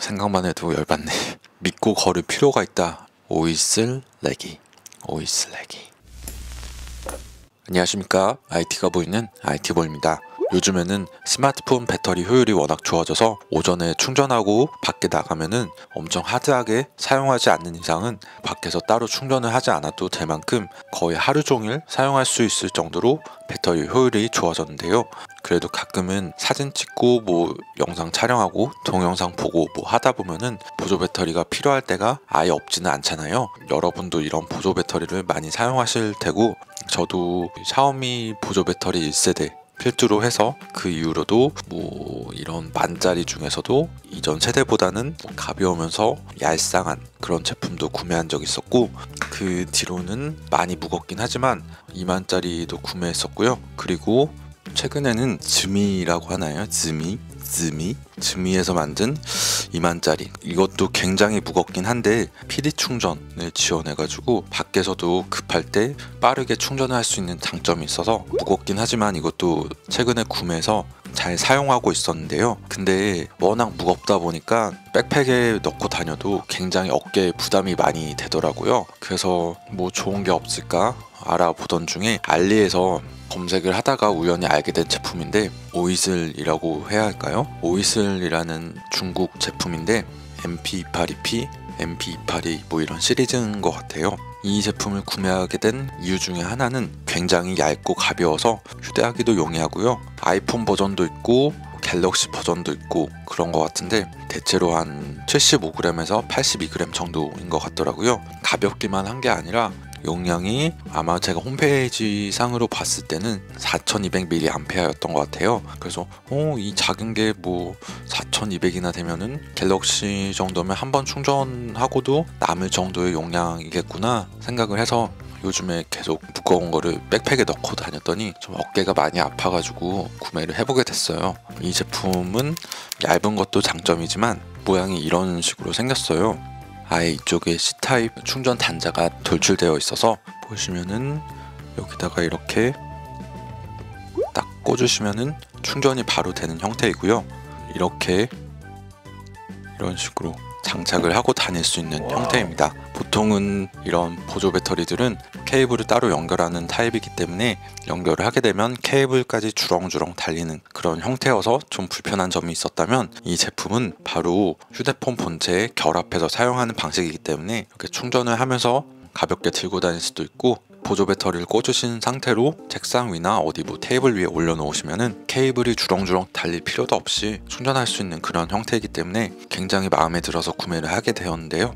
생각만 해도 열받네. 믿고 걸을 필요가 있다. 오이슬 레기. 안녕하십니까, IT가 보이는 아이티보이입니다. 요즘에는 스마트폰 배터리 효율이 워낙 좋아져서 오전에 충전하고 밖에 나가면은 엄청 하드하게 사용하지 않는 이상은 밖에서 따로 충전을 하지 않아도 될 만큼 거의 하루 종일 사용할 수 있을 정도로 배터리 효율이 좋아졌는데요. 그래도 가끔은 사진 찍고 뭐 영상 촬영하고 동영상 보고 뭐 하다 보면은 보조 배터리가 필요할 때가 아예 없지는 않잖아요. 여러분도 이런 보조 배터리를 많이 사용하실 테고, 저도 샤오미 보조 배터리 1세대 필두로 해서 그 이후로도 뭐 이런 만짜리 중에서도 이전 세대보다는 가벼우면서 얄쌍한 그런 제품도 구매한 적이 있었고, 그 뒤로는 많이 무겁긴 하지만 2만짜리도 구매했었고요. 그리고 최근에는 즈미라고 하나요? 즈미에서 만든 2만짜리, 이것도 굉장히 무겁긴 한데 PD 충전을 지원해가지고 밖에서도 급할 때 빠르게 충전을 할 수 있는 장점이 있어서 무겁긴 하지만 이것도 최근에 구매해서 잘 사용하고 있었는데요. 근데 워낙 무겁다 보니까 백팩에 넣고 다녀도 굉장히 어깨에 부담이 많이 되더라고요. 그래서 뭐 좋은 게 없을까 알아보던 중에 알리에서 검색을 하다가 우연히 알게 된 제품인데, 오이슬이라고 해야 할까요? 오이슬이라는 중국 제품인데 MP282P, MP282 뭐 이런 시리즈인 것 같아요. 이 제품을 구매하게 된 이유 중에 하나는 굉장히 얇고 가벼워서 휴대하기도 용이하고요. 아이폰 버전도 있고 갤럭시 버전도 있고 그런 것 같은데 대체로 한 75g에서 82g 정도인 것 같더라고요. 가볍기만 한 게 아니라 용량이 아마 제가 홈페이지 상으로 봤을 때는 4200mAh였던 것 같아요. 그래서 이 작은 게 뭐 4200이나 되면은 갤럭시 정도면 한 번 충전하고도 남을 정도의 용량이겠구나 생각을 해서 요즘에 계속 무거운 거를 백팩에 넣고 다녔더니 좀 어깨가 많이 아파가지고 구매를 해보게 됐어요. 이 제품은 얇은 것도 장점이지만 모양이 이런 식으로 생겼어요. 아예 이쪽에 C타입 충전 단자가 돌출되어 있어서 보시면은 여기다가 이렇게 딱 꽂으시면은 충전이 바로 되는 형태이고요. 이렇게 이런 식으로 장착을 하고 다닐 수 있는 형태입니다. 보통은 이런 보조 배터리들은 케이블을 따로 연결하는 타입이기 때문에 연결을 하게 되면 케이블까지 주렁주렁 달리는 그런 형태여서 좀 불편한 점이 있었다면, 이 제품은 바로 휴대폰 본체에 결합해서 사용하는 방식이기 때문에 이렇게 충전을 하면서 가볍게 들고 다닐 수도 있고, 보조 배터리를 꽂으신 상태로 책상 위나 어디 뭐 테이블 위에 올려놓으시면은 케이블이 주렁주렁 달릴 필요도 없이 충전할 수 있는 그런 형태이기 때문에 굉장히 마음에 들어서 구매를 하게 되었는데요.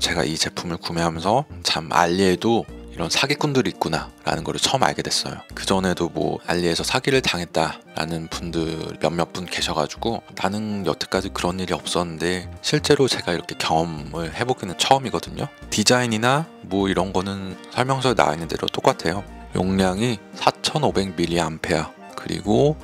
제가 이 제품을 구매하면서 참 알리에도 이런 사기꾼들이 있구나 라는 거를 처음 알게 됐어요. 그전에도 뭐 알리에서 사기를 당했다 라는 분들 몇몇 분 계셔가지고 나는 여태까지 그런 일이 없었는데 실제로 제가 이렇게 경험을 해보기는 처음이거든요. 디자인이나 뭐 이런 거는 설명서에 나와 있는 대로 똑같아요. 용량이 4500mAh, 그리고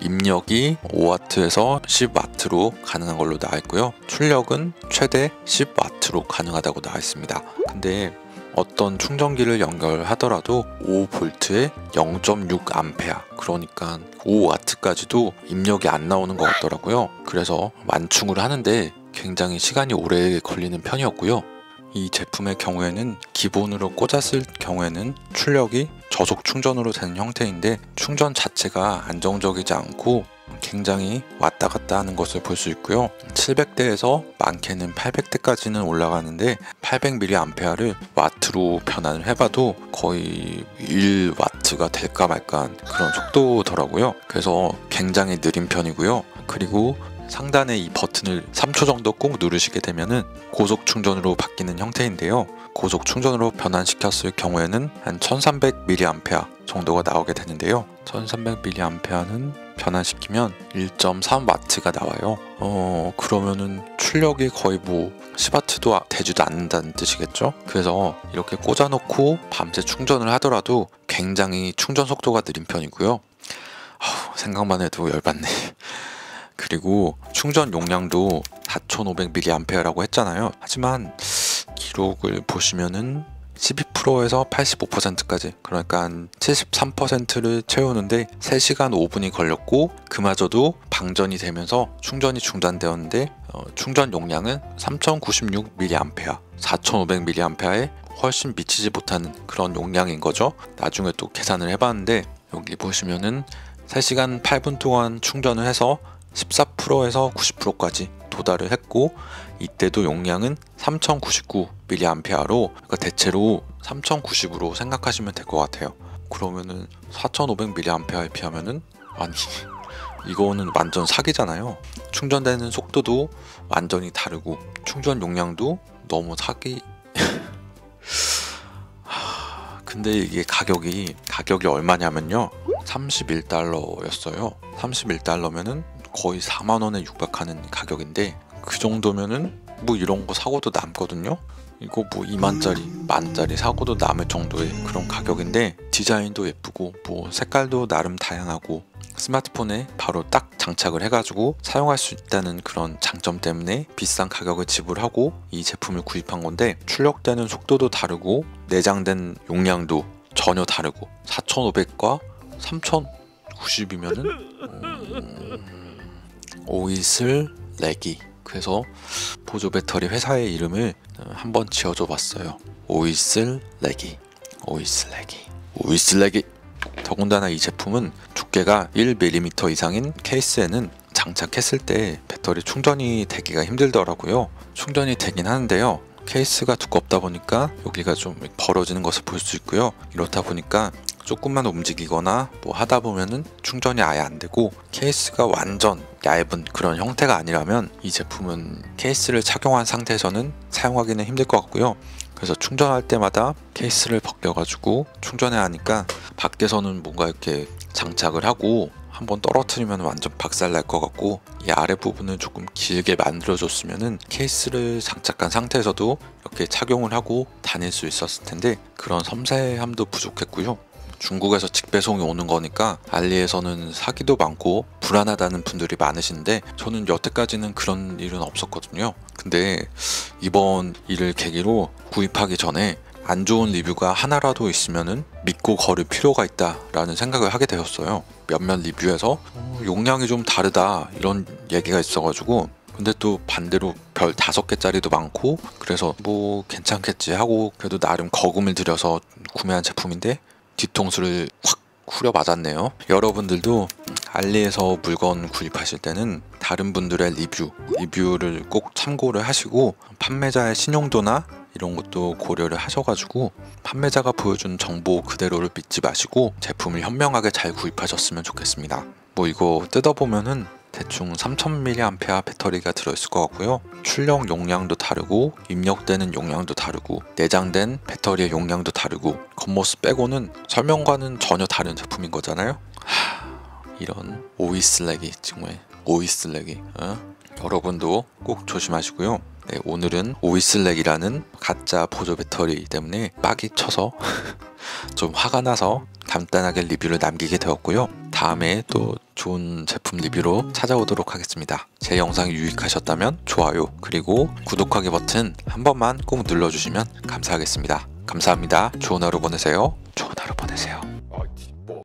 입력이 5W에서 10W로 가능한 걸로 나와 있고요. 출력은 최대 10W로 가능하다고 나와 있습니다. 근데 어떤 충전기를 연결하더라도 5V에 0.6A, 그러니까 5W까지도 입력이 안 나오는 것 같더라고요. 그래서 완충을 하는데 굉장히 시간이 오래 걸리는 편이었고요. 이 제품의 경우에는 기본으로 꽂았을 경우에는 출력이 저속 충전으로 되는 형태인데 충전 자체가 안정적이지 않고 굉장히 왔다 갔다 하는 것을 볼 수 있고요. 700대에서 많게는 800대까지는 올라가는데 800mAh를 와트로 변환을 해봐도 거의 1W가 될까 말까 그런 속도더라고요. 그래서 굉장히 느린 편이고요. 그리고 상단에 이 버튼을 3초 정도 꾹 누르시게 되면은 고속 충전으로 바뀌는 형태인데요. 고속 충전으로 변환시켰을 경우에는 한 1300mAh 정도가 나오게 되는데요. 1300mAh는 변환시키면 1.3W가 나와요. 그러면은 출력이 거의 뭐 10W도 되지도 않는다는 뜻이겠죠. 그래서 이렇게 꽂아놓고 밤새 충전을 하더라도 굉장히 충전 속도가 느린 편이고요. 생각만 해도 열받네. 그리고 충전 용량도 4500mAh라고 했잖아요. 하지만 기록을 보시면은 12% 80%에서 85%까지, 그러니까 한 73%를 채우는데 3시간 5분이 걸렸고, 그마저도 방전이 되면서 충전이 중단되었는데 충전 용량은 3096mAh, 4500mAh에 훨씬 미치지 못하는 그런 용량인 거죠. 나중에 또 계산을 해봤는데 여기 보시면은 3시간 8분 동안 충전을 해서 14%에서 90%까지 도달을 했고, 이때도 용량은 3099mAh로 그러니까 대체로 3090으로 생각하시면 될 것 같아요. 그러면은 4500mAh에 비하면은, 아니 이거는 완전 사기잖아요. 충전되는 속도도 완전히 다르고 충전 용량도 너무 사기. 근데 이게 가격이 얼마냐면요, 31달러였어요 31달러면은 거의 4만원에 육박하는 가격인데, 그 정도면은 뭐 이런거 사고도 남거든요. 이거 뭐 2만짜리 만짜리 사고도 남을 정도의 그런 가격인데, 디자인도 예쁘고 뭐 색깔도 나름 다양하고 스마트폰에 바로 딱 장착을 해가지고 사용할 수 있다는 그런 장점 때문에 비싼 가격을 지불하고 이 제품을 구입한 건데, 출력되는 속도도 다르고 내장된 용량도 전혀 다르고 4500과 3090이면은 오이슬 레기. 그래서 보조배터리 회사의 이름을 한번 지어줘 봤어요. 오이슬 레기, 오이슬 레기, 오이슬 레기. 더군다나 이 제품은 두께가 1mm 이상인 케이스에는 장착했을 때 배터리 충전이 되기가 힘들더라고요. 충전이 되긴 하는데요, 케이스가 두껍다 보니까 여기가 좀 벌어지는 것을 볼 수 있고요. 이렇다 보니까 조금만 움직이거나 뭐 하다 보면은 충전이 아예 안 되고, 케이스가 완전 얇은 그런 형태가 아니라면 이 제품은 케이스를 착용한 상태에서는 사용하기는 힘들 것 같고요. 그래서 충전할 때마다 케이스를 벗겨가지고 충전해야 하니까 밖에서는 뭔가 이렇게 장착을 하고 한번 떨어뜨리면 완전 박살날 것 같고, 이 아래 부분을 조금 길게 만들어줬으면은 케이스를 장착한 상태에서도 이렇게 착용을 하고 다닐 수 있었을 텐데 그런 섬세함도 부족했고요. 중국에서 직배송이 오는 거니까 알리에서는 사기도 많고 불안하다는 분들이 많으신데, 저는 여태까지는 그런 일은 없었거든요. 근데 이번 일을 계기로 구입하기 전에 안 좋은 리뷰가 하나라도 있으면은 믿고 걸을 필요가 있다라는 생각을 하게 되었어요. 몇몇 리뷰에서 용량이 좀 다르다 이런 얘기가 있어가지고, 근데 또 반대로 별 5개짜리도 많고, 그래서 뭐 괜찮겠지 하고 그래도 나름 거금을 들여서 구매한 제품인데 뒤통수를 확 후려 맞았네요. 여러분들도 알리에서 물건 구입하실 때는 다른 분들의 리뷰를 꼭 참고를 하시고, 판매자의 신용도나 이런 것도 고려를 하셔가지고 판매자가 보여준 정보 그대로를 믿지 마시고 제품을 현명하게 잘 구입하셨으면 좋겠습니다. 뭐 이거 뜯어보면은 대충 3000mAh 배터리가 들어있을 것 같고요. 출력 용량도 다르고 입력되는 용량도 다르고 내장된 배터리의 용량도 다르고 겉모습 빼고는 설명과는 전혀 다른 제품인 거잖아요. 이런 오이슬렉이 정말 오이슬렉이. 여러분도 꼭 조심하시고요. 네, 오늘은 오이슬렉이라는 가짜 보조 배터리 때문에 빡이 쳐서 좀 화가 나서 간단하게 리뷰를 남기게 되었고요. 다음에 또 좋은 제품 리뷰로 찾아오도록 하겠습니다. 제 영상이 유익하셨다면 좋아요, 그리고 구독하기 버튼 한 번만 꼭 눌러주시면 감사하겠습니다. 감사합니다. 좋은 하루 보내세요. 좋은 하루 보내세요.